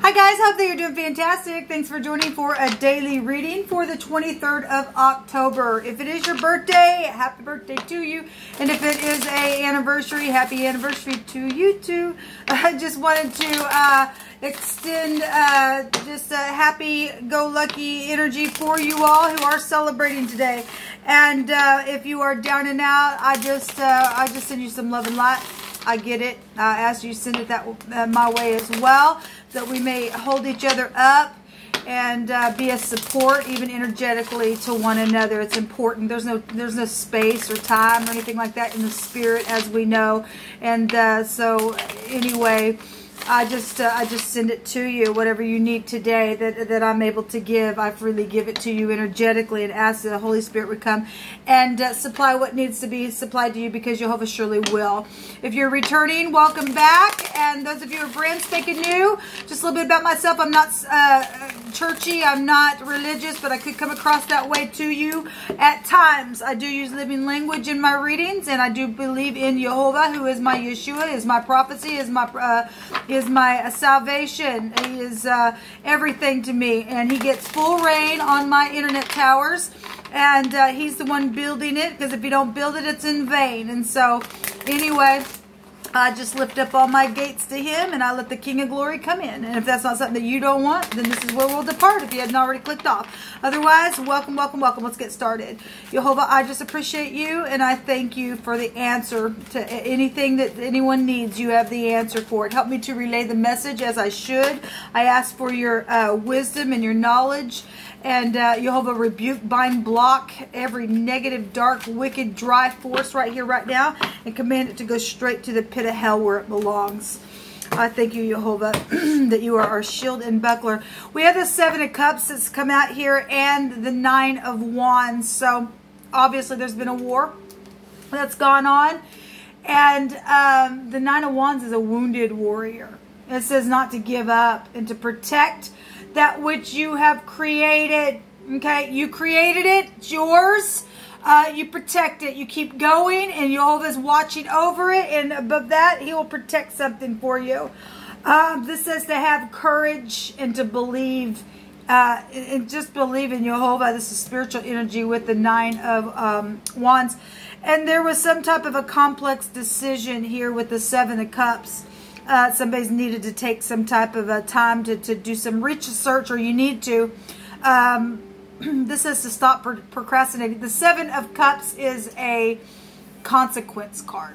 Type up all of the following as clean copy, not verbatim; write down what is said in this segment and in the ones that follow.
Hi guys, hope that you're doing fantastic. Thanks for joining for a daily reading for the 23rd of October. If it is your birthday, happy birthday to you. And if it is a anniversary, happy anniversary to you too. I just wanted to extend just a happy-go-lucky energy for you all who are celebrating today. And if you are down and out, I just send you some love and light. I get it. I ask you to send it that my way as well, that we may hold each other up and be a support, even energetically, to one another. It's important. There's no space or time or anything like that in the spirit, as we know. And so, anyway. I just send it to you, whatever you need today that I'm able to give. I freely give it to you energetically and ask that the Holy Spirit would come and supply what needs to be supplied to you, because Jehovah surely will. If you're returning, welcome back. And those of you who are brand spanking new, just a little bit about myself. I'm not churchy. I'm not religious, but I could come across that way to you at times. I do use living language in my readings, and I do believe in Jehovah, who is my Yeshua, is my prophecy, is my salvation. He is everything to me, and he gets full reign on my internet towers, and he's the one building it, because if you don't build it, it's in vain. And so anyway, I just lift up all my gates to him, and I let the King of Glory come in. And if that's not something that you don't want, then this is where we'll depart if you hadn't already clicked off. Otherwise, welcome, welcome, welcome. Let's get started. Jehovah, I just appreciate you, and I thank you for the answer to anything that anyone needs. You have the answer for it. Help me to relay the message as I should. I ask for your wisdom and your knowledge. And Jehovah, rebuke, bind, block every negative, dark, wicked, dry force right here, right now, and command it to go straight to the pit of hell where it belongs. I thank you, Jehovah, that you are our shield and buckler. We have the 7 of Cups that's come out here, and the 9 of Wands. So obviously there's been a war that's gone on. And the 9 of Wands is a wounded warrior. It says not to give up and to protect that which you have created. Okay, you created it, it's yours. You protect it, you keep going, and Jehovah's watching over it, and above that, he will protect something for you. This says to have courage and to believe, and just believe in Jehovah. This is spiritual energy with the 9 of Wands. And there was some type of a complex decision here with the 7 of Cups. Somebody's needed to take some type of a time to do some research, or you need to. This is to stop procrastinating. The 7 of Cups is a consequence card.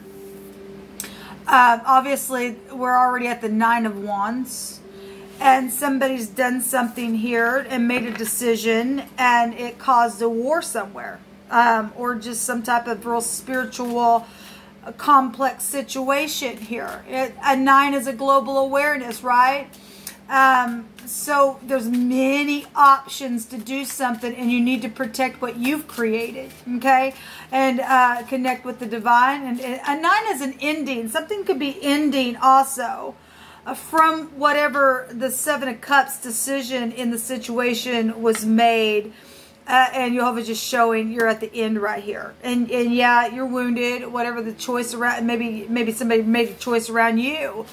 Obviously, we're already at the 9 of Wands. And somebody's done something here and made a decision, and it caused a war somewhere. Or just some type of real spiritual, a complex situation here. A 9 is a global awareness, right? So there's many options to do something, and you need to protect what you've created, okay? And connect with the divine. And a 9 is an ending. Something could be ending also from whatever the 7 of Cups decision in the situation was made. And Jehovah's just showing you're at the end right here. And yeah, you're wounded, whatever the choice around, maybe somebody made a choice around you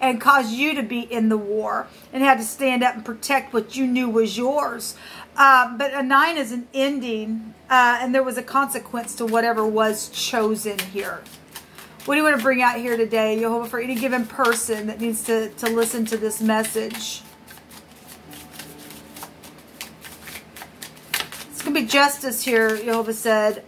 and caused you to be in the war and had to stand up and protect what you knew was yours. But a 9 is an ending, and there was a consequence to whatever was chosen here. What do you want to bring out here today, Jehovah, for any given person that needs to listen to this message? Be justice here, Jehovah said,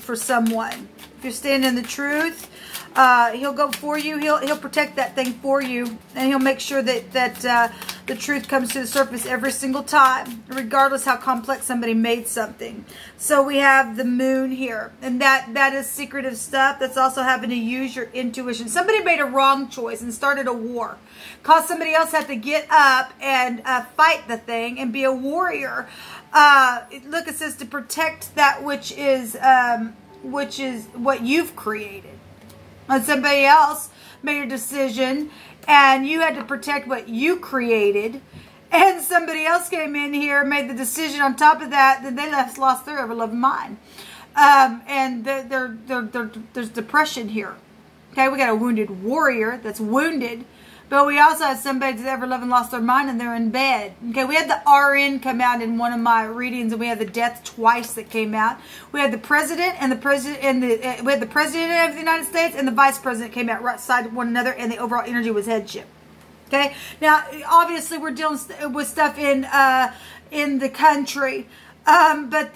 for someone. If you're standing in the truth, he'll go for you. He'll protect that thing for you, and he'll make sure that the truth comes to the surface every single time, regardless how complex somebody made something. So we have the moon here, and that is secretive stuff. That's also having to use your intuition. Somebody made a wrong choice and started a war, caused somebody else have to get up and fight the thing and be a warrior. Look, it says to protect that which is what you've created. And somebody else made a decision, and you had to protect what you created. And somebody else came in here, made the decision on top of that, then they lost their ever-loving mind. And there's depression here. Okay, we got a wounded warrior that's wounded, But we also had some babies that ever lived and lost their mind and they're in bed. Okay, we had the RN come out in one of my readings, and we had the death twice that came out. We had the president and we had the president of the United States and the vice president came out right side one another, and the overall energy was headship. Okay, now obviously we're dealing with stuff in the country, but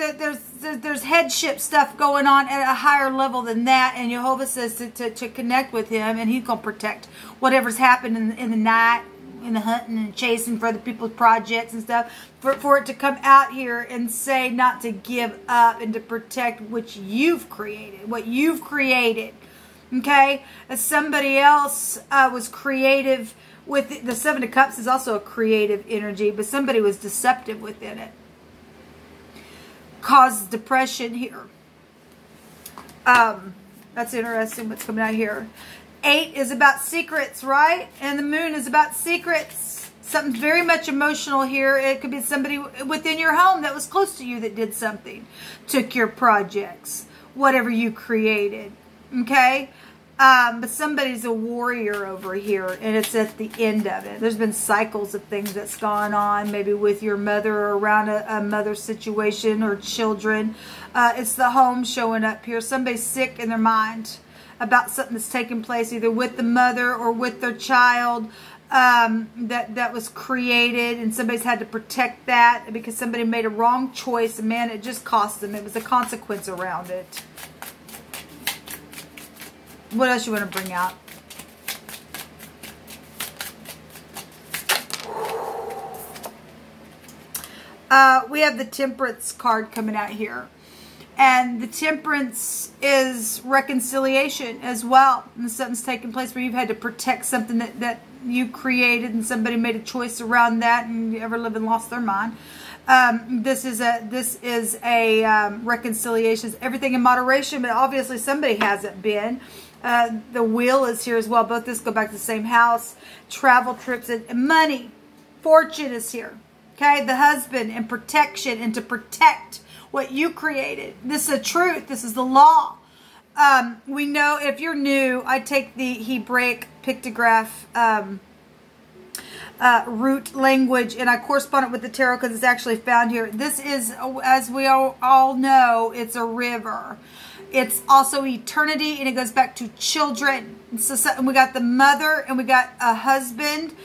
there's headship stuff going on at a higher level than that, and Jehovah says to connect with him, and he's going to protect whatever's happened in the night, in the hunting and chasing for other people's projects and stuff, for it to come out here and say not to give up and to protect what you've created, okay? As somebody else was creative with it. The Seven of Cups is also a creative energy, but somebody was deceptive within it. Causes depression here. That's interesting what's coming out here. 8 is about secrets, right? And the moon is about secrets. Something very much emotional here. It could be somebody within your home that was close to you that did something. Took your projects, whatever you created, okay? But somebody's a warrior over here, and it's at the end of it. There's been cycles of things that's gone on, maybe with your mother or around a mother situation or children. It's the home showing up here. Somebody's sick in their mind about something that's taken place either with the mother or with their child that was created, and somebody's had to protect that because somebody made a wrong choice. And man, it just cost them. It was a consequence around it. What else you want to bring out? We have the Temperance card coming out here. And the Temperance is reconciliation as well. And something's taking place where you've had to protect something that you created, and somebody made a choice around that, and you ever lived and lost their mind. This is a reconciliation. Everything in moderation, but obviously somebody hasn't been. The wheel is here as well. Both this go back to the same house. Travel, trips, and money. Fortune is here. Okay? The husband and protection, and to protect what you created. This is the truth. This is the law. We know if you're new, I take the Hebraic pictograph root language, and I correspond it with the tarot because it's actually found here. This is, as we all know, it's a river. It's also eternity, and it goes back to children. So we got the mother, and we got a husband.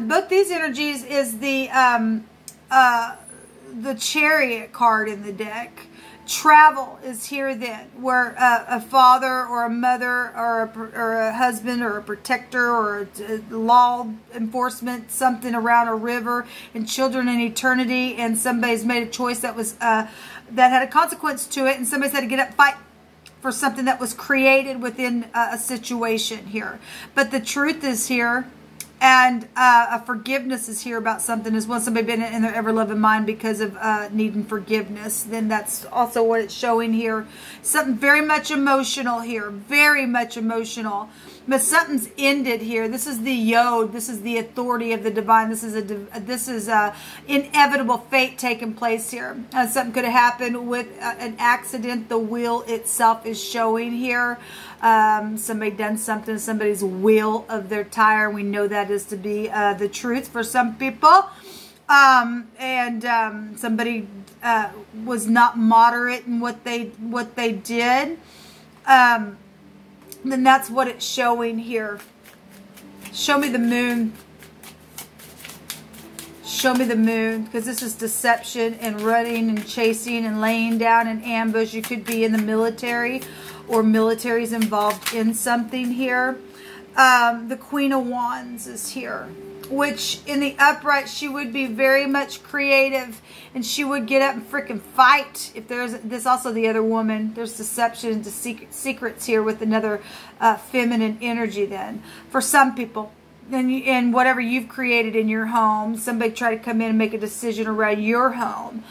Both these energies is the Chariot card in the deck. Travel is here then, where a father or a mother or a husband or a protector or a law enforcement, something around a river, and children in eternity, and somebody's made a choice that was that had a consequence to it, and somebody's had to get up and fight for something that was created within a situation here. But the truth is here. And a forgiveness is here about something as well. Somebody been in their ever-loving mind because of needing forgiveness. Then that's also what it's showing here. Something very much emotional here. Very much emotional. But something's ended here. This is the Yod. This is the authority of the divine. This is a inevitable fate taking place here. Something could have happened with an accident. The wheel itself is showing here. Somebody done something. Somebody's wheel of their tire. We know that is to be the truth for some people, and somebody was not moderate in what they did. Then that's what it's showing here. Show me the moon. Show me the moon, because this is deception and running and chasing and laying down in ambush. You could be in the military, or military's involved in something here. The Queen of Wands is here, which in the upright, she would be very much creative, and she would get up and freaking fight. If there's this, also the other woman, there's deception to secrets here with another feminine energy then for some people. And whatever you've created in your home, somebody try to come in and make a decision around your home.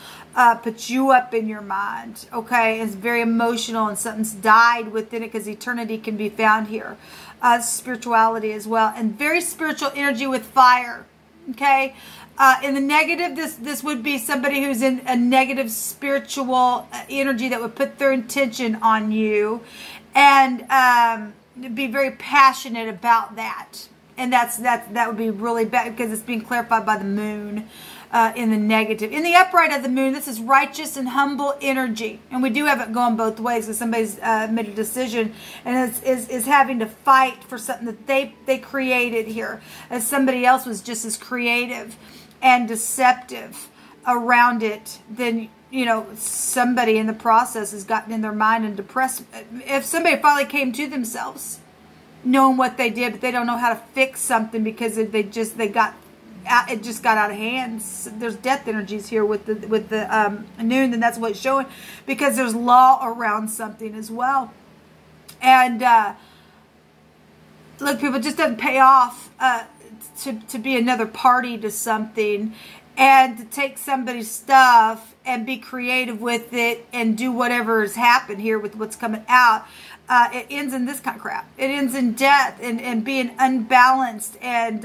Put you up in your mind, okay? It's very emotional, and something's died within it because eternity can be found here. Spirituality as well, and very spiritual energy with fire, okay? In the negative, this would be somebody who's in a negative spiritual energy that would put their intention on you and be very passionate about that. And that would be really bad because it's being clarified by the moon in the negative. In the upright of the moon, this is righteous and humble energy. And we do have it going both ways because somebody's made a decision and is having to fight for something that they created here. As somebody else was just as creative and deceptive around it, then, you know, somebody in the process has gotten in their mind and depressed. If somebody finally came to themselves, knowing what they did, but they don't know how to fix something because it just got out of hand. There's death energies here with the noon, and that's what it's showing, because there's law around something as well. And look, people, it just doesn't pay off to be another party to something and to take somebody's stuff and be creative with it and do whatever has happened here with what's coming out. It ends in this kind of crap. It ends in death and being unbalanced. And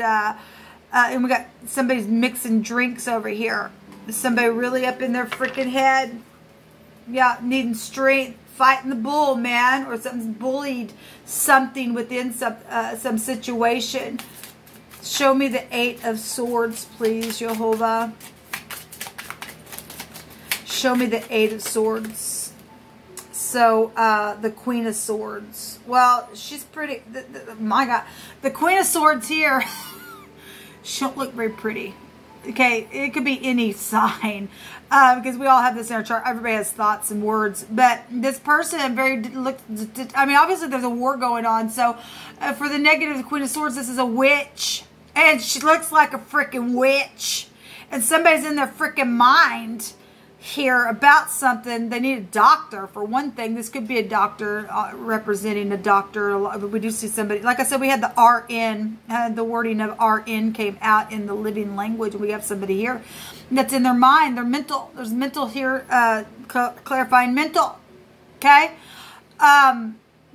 we got somebody's mixing drinks over here. Somebody really up in their freaking head. Yeah, needing strength, fighting the bull, man. Or something's bullied something within some situation. Show me the 8 of Swords, please, Jehovah. Show me the 8 of Swords. So, the Queen of Swords. Well, she's pretty... my God. The Queen of Swords here... she don't look very pretty. Okay, it could be any sign. Because we all have this in our chart. Everybody has thoughts and words. But this person very... I mean, obviously there's a war going on. So, for the negative, the Queen of Swords, this is a witch. And she looks like a freaking witch. And somebody's in their freaking mind here about something. They need a doctor, for one thing. This could be a doctor representing a doctor. But we do see somebody, like I said, we had the RN, the wording of RN came out in the living language. We have somebody here that's in their mind, their mental. There's mental here, clarifying mental. Okay,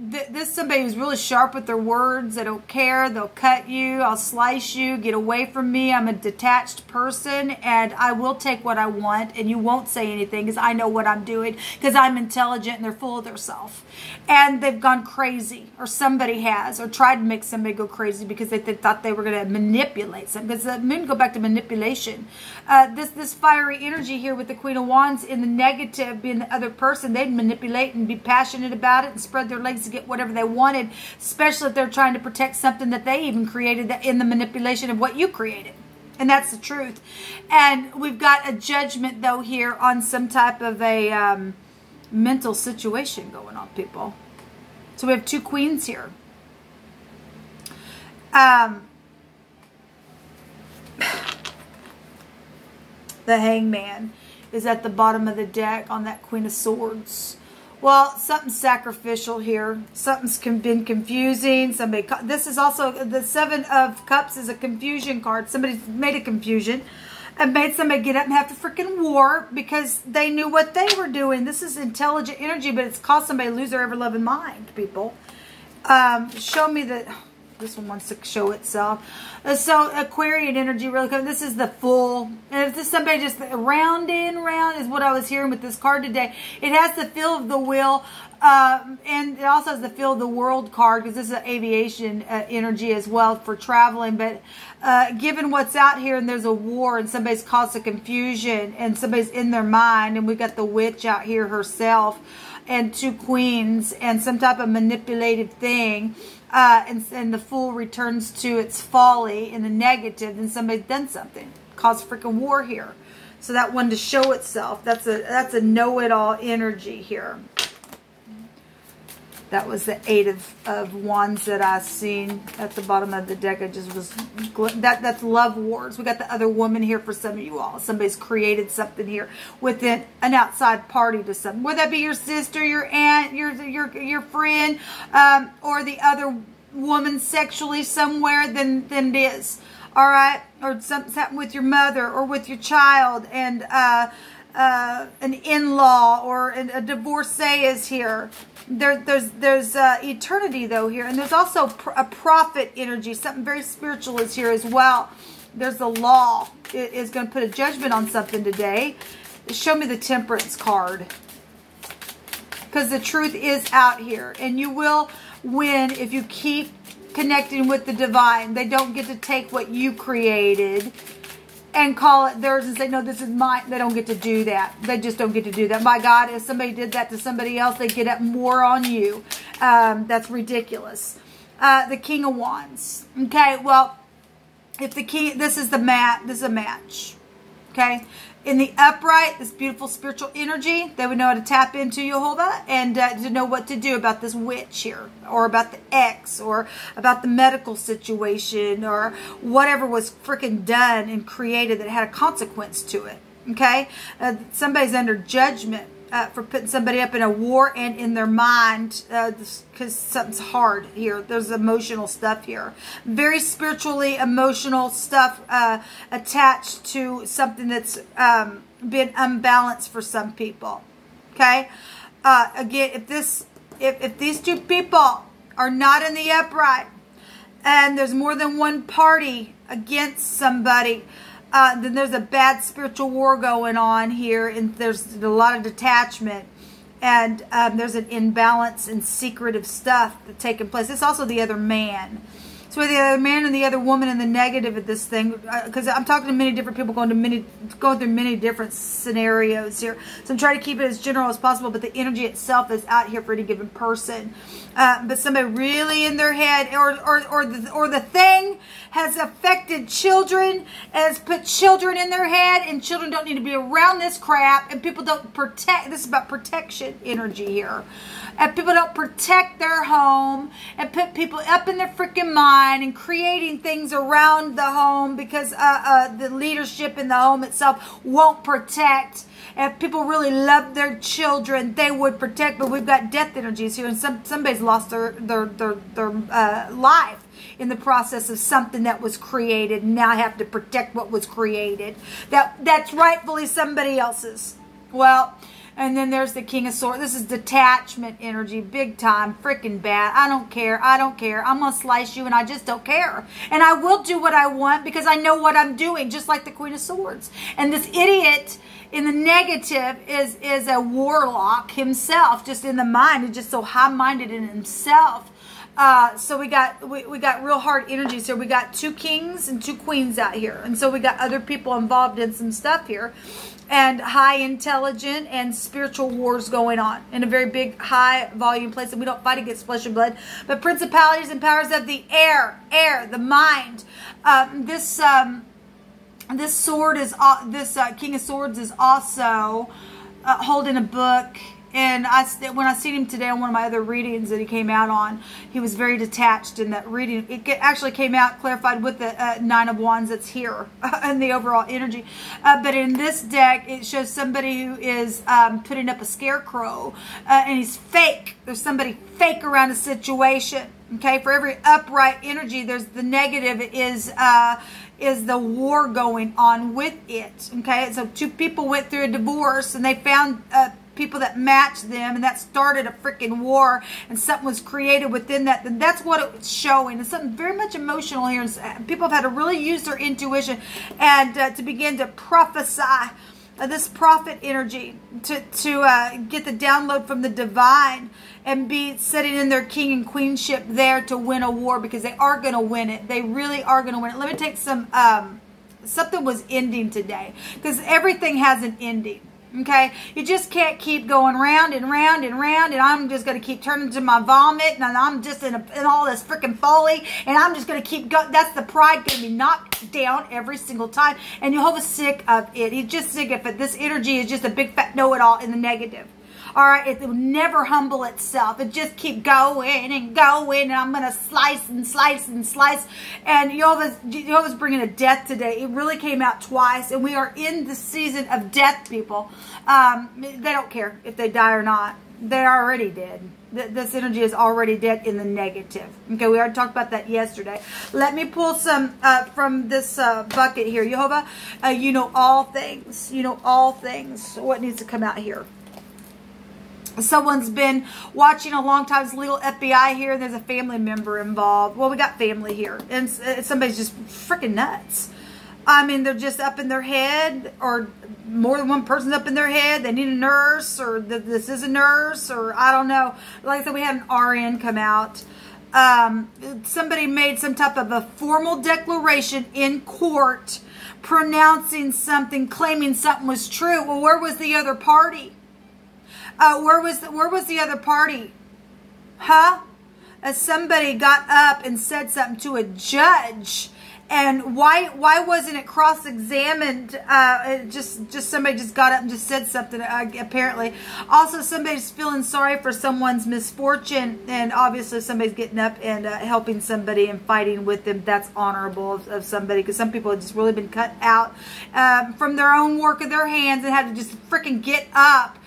this is somebody who's really sharp with their words. They don't care. They'll cut you. I'll slice you. Get away from me. I'm a detached person, and I will take what I want, and you won't say anything because I know what I'm doing, because I'm intelligent, and they're full of themselves. And they've gone crazy, or somebody has, or tried to make somebody go crazy because they thought they were going to manipulate something. Because the moon go back to manipulation. This fiery energy here with the Queen of Wands in the negative being the other person, they'd manipulate and be passionate about it and spread their legs to get whatever they wanted, especially if they're trying to protect something that they even created, that in the manipulation of what you created. And that's the truth. And we've got a judgment, though, here on some type of a mental situation going on, people. So we have 2 queens here. The Hangman is at the bottom of the deck on that Queen of Swords. Well, something's sacrificial here. Something's been confusing. Somebody. This is also the 7 of Cups is a confusion card. Somebody's made a confusion and made somebody get up and have to freaking war because they knew what they were doing. This is intelligent energy, but it's caused somebody to lose their ever-loving mind, people. Show me the... this one wants to show itself. So Aquarian energy really comes. This is the full. And if this is somebody just round in, round is what I was hearing with this card today. It has the feel of the wheel. And it also has the feel of the world card, because this is an aviation energy as well for traveling. But given what's out here, and there's a war, and somebody's caused a confusion, and somebody's in their mind, and we got the witch out here herself, and 2 queens, and some type of manipulative thing. And the fool returns to its folly in the negative, and somebody's done something, caused freaking war here. So that one to show itself. That's a know-it-all energy here. That was the 8 of Wands that I seen at the bottom of the deck. I just was that's love wars. We got the other woman here for some of you all. Somebody's created something here within an outside party to something. Whether that be your sister, your aunt, your friend, or the other woman sexually somewhere than it is. All right, or something's happened with your mother or with your child, and an in-law or a divorcee is here. There's eternity, though, here. And there's also a prophet energy. Something very spiritual is here as well. There's the law. It is going to put a judgment on something today. Show me the Temperance card. Because the truth is out here. And you will win if you keep connecting with the divine. They don't get to take what you created and call it theirs and say, no, this is mine. They don't get to do that. They just don't get to do that. My God, if somebody did that to somebody else, they'd get up more on you. That's ridiculous. The King of Wands. Okay, well, if the king, this is the mat, this is a match. Okay, in the upright, this beautiful spiritual energy, they would know how to tap into Jehovah and to know what to do about this witch here, or about the ex, or about the medical situation, or whatever was freaking done and created that had a consequence to it. Okay, somebody's under judgment for putting somebody up in a war and in their mind, because something's hard here. There's emotional stuff here. Very spiritually emotional stuff attached to something that's been unbalanced for some people. Okay? Again, if these two people are not in the upright and there's more than one party against somebody, then there's a bad spiritual war going on here, and there's a lot of detachment, and there's an imbalance and secretive stuff that's taking place. It's also the other man. So the other man and the other woman and the negative of this thing, because I'm talking to many different people going through many different scenarios here. So I'm trying to keep it as general as possible, but the energy itself is out here for any given person. But somebody really in their head, or the thing has affected children, has put children in their head, and children don't need to be around this crap, and people don't protect. This is about protection energy here. And people don't protect their home and put people up in their freaking mind and creating things around the home because the leadership in the home itself won't protect. If people really love their children, they would protect. But we've got death energies here, and somebody's lost their life in the process of something that was created. Now I have to protect what was created. That's rightfully somebody else's. Well. And then there's the King of Swords. This is detachment energy, big time, freaking bad. I don't care. I don't care. I'm going to slice you, and I just don't care. And I will do what I want because I know what I'm doing, just like the Queen of Swords. And this idiot in the negative is a warlock himself, just in the mind. He's just so high-minded in himself. So we got real hard energies here. We got two kings and two queens out here. And so we got other people involved in some stuff here. And high intelligent and spiritual wars going on in a very big, high volume place. And we don't fight against flesh and blood, but principalities and powers of the air, the mind. This sword is this King of Swords is also holding a book. And when I seen him today on one of my other readings that he came out on, he was very detached in that reading. It actually came out clarified with the Nine of Wands that's here and the overall energy. But in this deck, it shows somebody who is putting up a scarecrow and he's fake. There's somebody fake around a situation. Okay, for every upright energy, there's the negative is the war going on with it. Okay, so two people went through a divorce and they found people that matched them, and that started a freaking war, and something was created within that. And that's what it was showing. And something very much emotional here. And people have had to really use their intuition and to begin to prophesy this prophet energy to get the download from the divine and be sitting in their king and queenship there to win a war, because they are going to win it. They really are going to win it. Let me take some, something was ending today, because everything has an ending. Okay, you just can't keep going round and round and round, and I'm just going to keep turning to my vomit, and I'm just in all this freaking folly, and I'm just going to keep going. That's the pride going to be knocked down every single time, and Jehovah's sick of it. He's just sick of it. This energy is just a big fat know-it-all in the negative. All right, it will never humble itself. It just keep going and going, and I'm going to slice and slice and slice. And Jehovah's bringing a death today. It really came out twice, and we are in the season of death, people. They don't care if they die or not. They already did. This energy is already dead in the negative. Okay, we already talked about that yesterday. Let me pull some from this bucket here. Jehovah, you know all things. You know all things. What needs to come out here? Someone's been watching a long time. It's legal FBI here. There's a family member involved. Well, we got family here. And somebody's just freaking nuts. I mean, they're just up in their head, or more than one person's up in their head. They need a nurse, or this is a nurse, or I don't know. Like I said, we had an RN come out. somebody made some type of a formal declaration in court pronouncing something, claiming something was true. Well, where was the other party? Where was the other party? Huh? Somebody got up and said something to a judge, and why wasn't it cross-examined? Just somebody just got up and just said something, apparently. Also, somebody's feeling sorry for someone's misfortune, and obviously somebody's getting up and helping somebody and fighting with them. That's honorable of somebody, because some people have just really been cut out from their own work of their hands and had to just freaking get up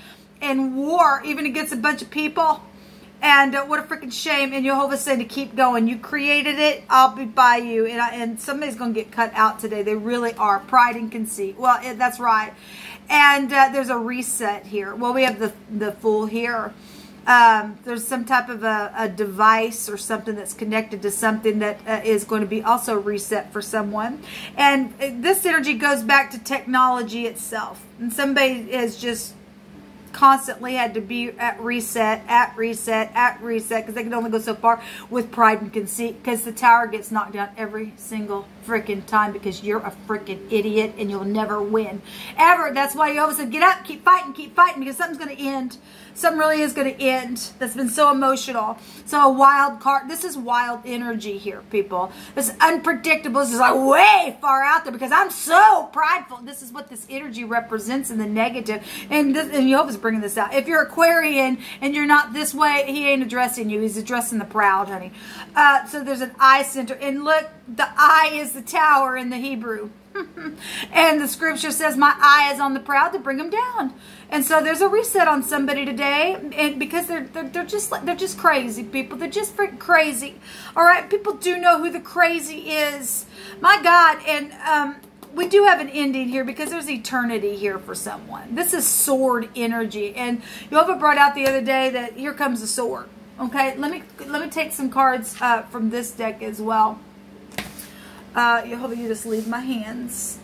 and war even against a bunch of people. And what a freaking shame. And Jehovah's saying to keep going. You created it. I'll be by you. And somebody's going to get cut out today. They really are. Pride and conceit. Well, that's right. And there's a reset here. Well, we have the Fool here. There's some type of a device or something that's connected to something that is going to be also reset for someone. And this energy goes back to technology itself. And somebody is just constantly had to be at reset, because they can only go so far with pride and conceit, because the tower gets knocked down every single freaking time, because you're a freaking idiot and you'll never win ever. That's why you always said get up, keep fighting, because something's going to end. Something really is going to end. That's been so emotional. So a wild card. This is wild energy here, people. This is unpredictable. This is like way far out there, because I'm so prideful. This is what this energy represents in the negative. And Jehovah's bringing this out. If you're Aquarian and you're not this way, he ain't addressing you. He's addressing the proud, honey. So there's an eye center. And look, the eye is the tower in the Hebrew. And the scripture says, my eye is on the proud to bring them down. And so there's a reset on somebody today, and because they're just crazy, people. They're just freaking crazy. All right, people do know who the crazy is. My God. And we do have an ending here, because there's eternity here for someone. This is sword energy, and Jehovah brought out the other day that here comes the sword. Okay, let me take some cards from this deck as well. Jehovah, you just leave my hands.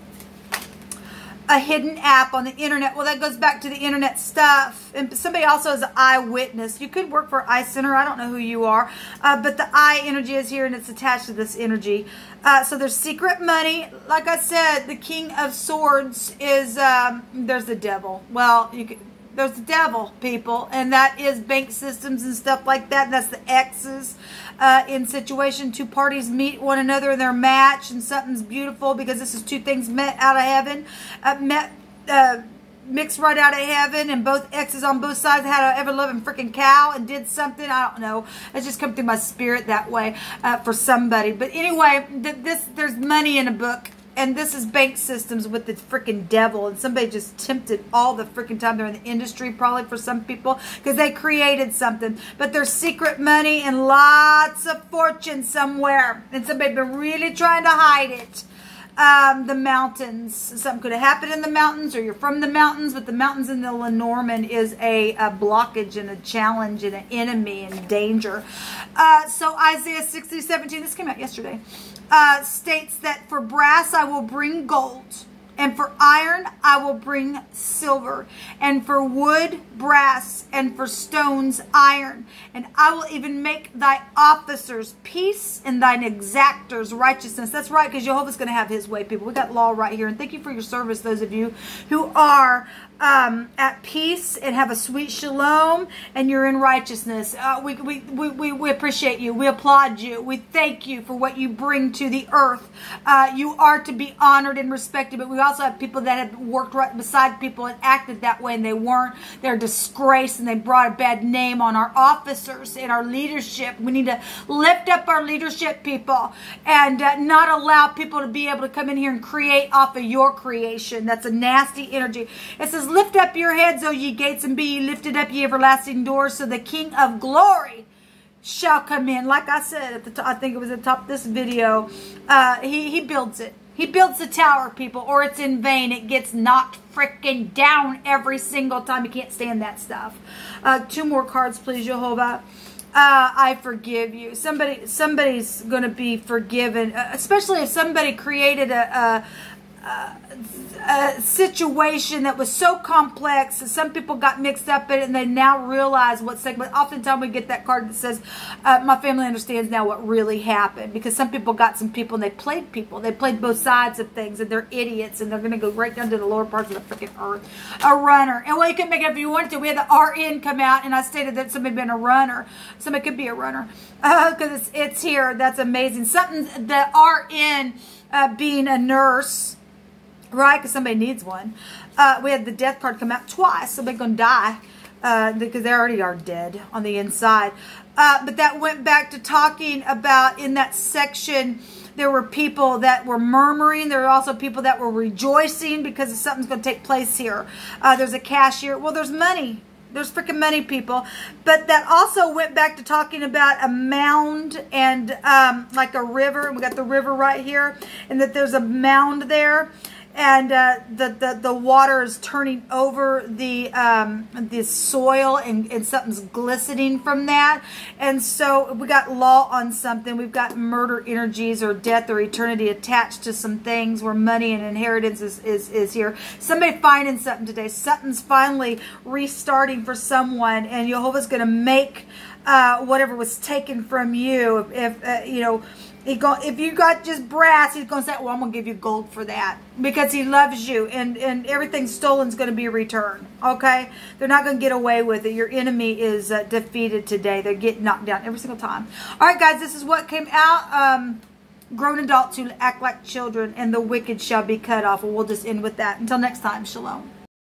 A hidden app on the internet. Well, that goes back to the internet stuff. And somebody also is an eyewitness. You could work for Eye Center. I don't know who you are. But the eye energy is here, and it's attached to this energy. So there's secret money. Like I said, the King of Swords is, there's the devil. Well, you could, there's the devil, people. And that is bank systems and stuff like that. And that's the X's. In situation, two parties meet one another in their match, and something's beautiful, because this is two things met out of heaven, mixed right out of heaven, and both exes on both sides had an ever-loving freaking cow and did something. I don't know. It's just come through my spirit that way for somebody. But anyway, there's money in a book. And this is bank systems with the freaking devil. And somebody just tempted all the freaking time. They're in the industry probably for some people, because they created something. But there's secret money and lots of fortune somewhere. And somebody's been really trying to hide it. The mountains. Something could have happened in the mountains, or you're from the mountains. But the mountains in the Lenormand is a blockage and a challenge and an enemy and danger. So Isaiah 60:17, this came out yesterday, states that for brass I will bring gold, and for iron I will bring silver, and for wood brass, and for stones iron. And I will even make thy officers peace, and thine exactors righteousness. That's right, because Jehovah's going to have his way, people. We got law right here. And thank you for your service, those of you who are at peace and have a sweet shalom, and you're in righteousness. We appreciate you. We applaud you. We thank you for what you bring to the earth. You are to be honored and respected, but we also have people that have worked right beside people and acted that way, and they weren't. They're disgraced, and they brought a bad name on our officers and our leadership. We need to lift up our leadership, people, and not allow people to be able to come in here and create off of your creation. That's a nasty energy. It says, lift up your heads, O ye gates, and be ye lifted up, ye everlasting doors, so the King of Glory shall come in. Like I said, at the top, I think it was at the top of this video, he builds it. He builds the tower, people, or it's in vain. It gets knocked freaking down every single time. You can't stand that stuff. Two more cards, please, Jehovah. I forgive you. Somebody's going to be forgiven, especially if somebody created a situation that was so complex that some people got mixed up in it and they now realize what segment. Oftentimes we get that card that says, my family understands now what really happened, because some people got some people and they played people. They played both sides of things and they're idiots and they're going to go right down to the lower parts of the freaking earth. A runner. And well, you can make it up if you want to. We had the RN come out and I stated that somebody been a runner. Somebody could be a runner because it's here. That's amazing. Something, the RN being a nurse, right? Because somebody needs one. We had the death card come out twice. Somebody's going to die because they already are dead on the inside. But that went back to talking about in that section, there were people that were murmuring. There were also people that were rejoicing because something's going to take place here. There's a cashier. Well, there's money. There's freaking money, people. But that also went back to talking about a mound and like a river. We got the river right here, and that there's a mound there. And the water is turning over the soil, and something's glistening from that. And so we got law on something. We've got murder energies or death or eternity attached to some things where money and inheritance is here. Somebody finding something today. Something's finally restarting for someone, and Jehovah's going to make whatever was taken from you. If you got just brass, he's going to say, well, I'm going to give you gold for that, because he loves you, and everything stolen is going to be returned, okay? They're not going to get away with it. Your enemy is defeated today. They get knocked down every single time. All right, guys, this is what came out. Grown adults who act like children, and the wicked shall be cut off. And we'll just end with that. Until next time, shalom.